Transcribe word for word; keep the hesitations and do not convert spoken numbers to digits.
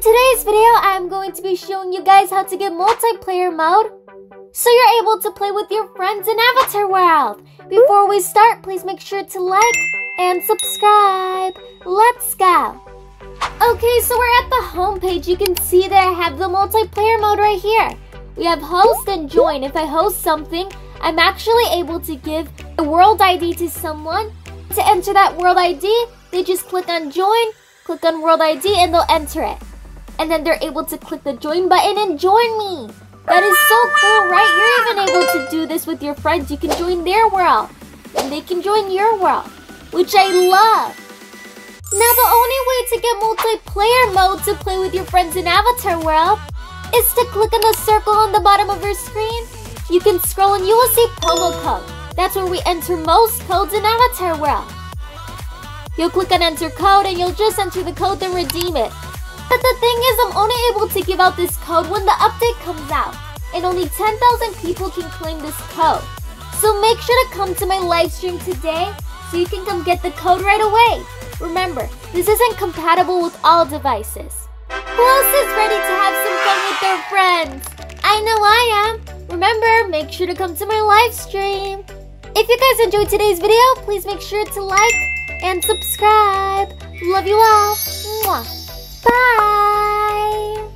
In today's video, I'm going to be showing you guys how to get multiplayer mode so you're able to play with your friends in Avatar World. Before we start, please make sure to like and subscribe. Let's go. Okay, so we're at the home page. You can see that I have the multiplayer mode right here. We have host and join. If I host something, I'm actually able to give a world I D to someone. To enter that world I D, they just click on join, click on world I D, and they'll enter it. And then they're able to click the join button and join me. That is so cool, right? You're even able to do this with your friends. You can join their world, and they can join your world, which I love. Now, the only way to get multiplayer mode to play with your friends in Avatar World is to click on the circle on the bottom of your screen. You can scroll and you will see promo code. That's where we enter most codes in Avatar World. You'll click on enter code and you'll just enter the code and redeem it. But the thing is, I'm only able to give out this code when the update comes out, and only ten thousand people can claim this code. So make sure to come to my live stream today so you can come get the code right away. Remember, this isn't compatible with all devices. Who else is ready to have some fun with their friends? I know I am. Remember, make sure to come to my live stream. If you guys enjoyed today's video, please make sure to like and subscribe. Love you all. Mwah. Bye!